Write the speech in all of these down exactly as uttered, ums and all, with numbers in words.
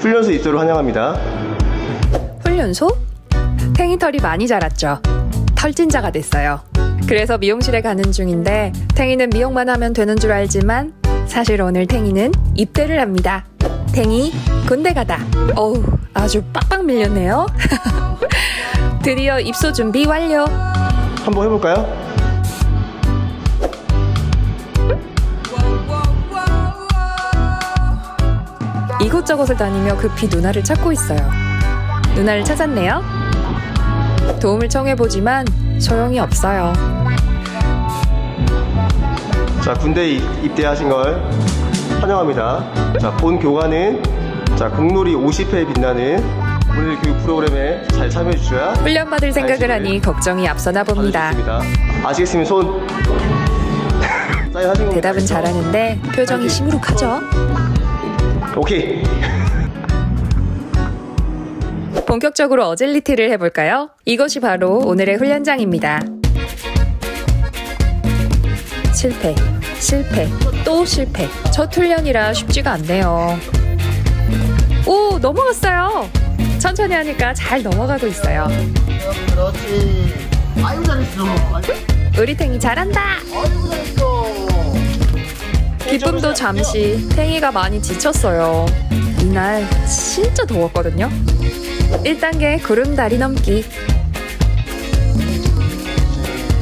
훈련소 입소를 환영합니다. 훈련소? 탱이 털이 많이 자랐죠. 털진자가 됐어요. 그래서 미용실에 가는 중인데 탱이는 미용만 하면 되는 줄 알지만 사실 오늘 탱이는 입대를 합니다. 탱이 군대 가다. 어우, 아주 빡빡 밀렸네요. 드디어 입소 준비 완료. 한번 해볼까요? 이곳저곳을 다니며 급히 누나를 찾고 있어요. 누나를 찾았네요. 도움을 청해보지만 소용이 없어요. 자, 군대 입대하신 걸 환영합니다. 자, 본 교관은 자, 공놀이 오십 회에 빛나는 오늘 교육 프로그램에 잘 참여해 주셔야 훈련받을 생각을 하니 걱정이 앞서나 봅니다. 아시겠으면 손 대답은 잘하는데 표정이 심룩하죠. 오케이. 본격적으로 어질리티를 해볼까요? 이것이 바로 오늘의 훈련장입니다. 실패, 실패, 또 실패. 첫 훈련이라 쉽지가 않네요. 오, 넘어갔어요. 천천히 하니까 잘 넘어가고 있어요. 그렇지. 아이고 잘했어. 우리 탱이 잘한다. 아이고 잘했어. 기쁨도 잠시, 탱이가 많이 지쳤어요. 이날 진짜 더웠거든요. 일 단계 구름다리 넘기.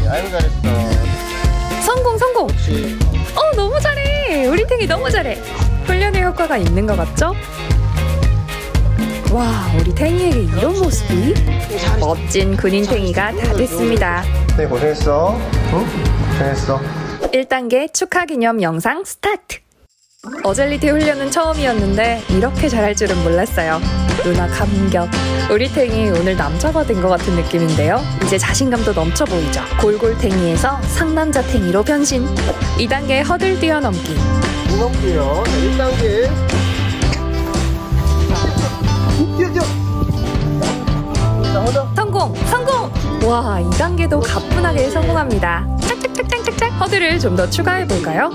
아이고 잘했어. 성공 성공. 어, 너무 잘해. 우리 탱이 너무 잘해. 훈련의 효과가 있는 것 같죠? 와, 우리 탱이에게 이런 모습이? 멋진 군인 탱이가 다 됐습니다. 네, 고생했어. 응? 고생했어. 일 단계 축하 기념 영상 스타트! 어젤리티 훈련은 처음이었는데 이렇게 잘할 줄은 몰랐어요. 누나 감격. 우리 탱이 오늘 남자가 된 것 같은 느낌인데요. 이제 자신감도 넘쳐 보이죠. 골골탱이에서 상남자 탱이로 변신. 이 단계 허들 뛰어넘기. 무겁고요. 일 단계. 뛰어 뛰어. 성공! 성공! 와, 이 단계도 가뿐하게 성공합니다. 짝짝짝짝짝 허들을 좀 더 추가해볼까요?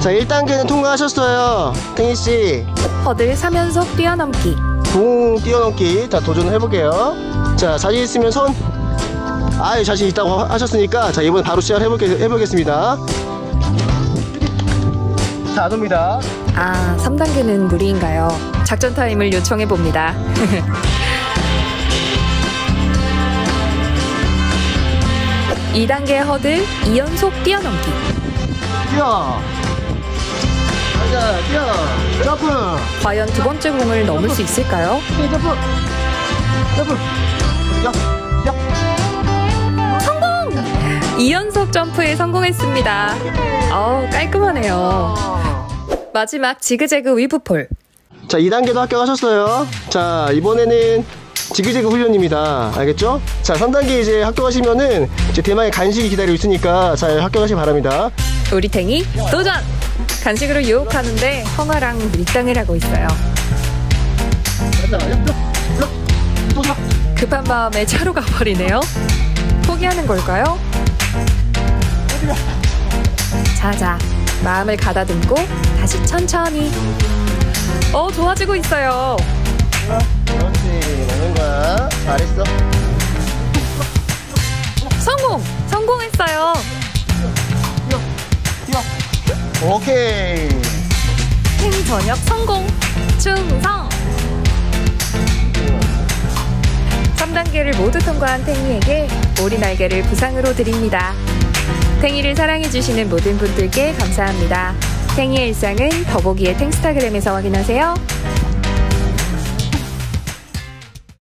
자, 일 단계는 통과하셨어요, 탱이씨. 허들 삼 연속 뛰어넘기. 붕 뛰어넘기. 자, 도전해볼게요. 자, 자신 있으면 손. 아이, 자신 있다고 하셨으니까 자, 이번에 바로 시작을 해볼게, 해보겠습니다. 자, 안 옵니다. 아, 삼 단계는 무리인가요? 작전 타임을 요청해봅니다. 이 단계 허들 이 연속 뛰어넘기. 뛰어. 가자, 뛰어. 점프. 과연 두 번째 공을 점프. 넘을 수 있을까요? 점프. 점프. 야, 야. 성공! 이 연속 점프에 성공했습니다. 어우, 깔끔하네요. 마지막 지그재그 위브폴. 자, 이 단계도 합격하셨어요. 자, 이번에는 지그재그 훈련입니다. 알겠죠? 자, 삼 단계 이제 합격하시면은 이제 대망의 간식이 기다리고 있으니까 잘 합격하시기 바랍니다. 우리 탱이 도전! 간식으로 유혹하는데 헝아랑 밀당을 하고 있어요. 급한 마음에 차로 가버리네요. 포기하는 걸까요? 자자, 마음을 가다듬고 다시 천천히. 어, 좋아지고 있어요. 그렇지, 먹는 거야. 잘했어. 성공! 성공했어요. 뛰어, 뛰어, 뛰어. 오케이. 탱 전역 성공. 충성. 삼 단계를 모두 통과한 탱이에게 오리 날개를 부상으로 드립니다. 탱이를 사랑해주시는 모든 분들께 감사합니다. 탱이의 일상은 더보기의 탱스타그램에서 확인하세요.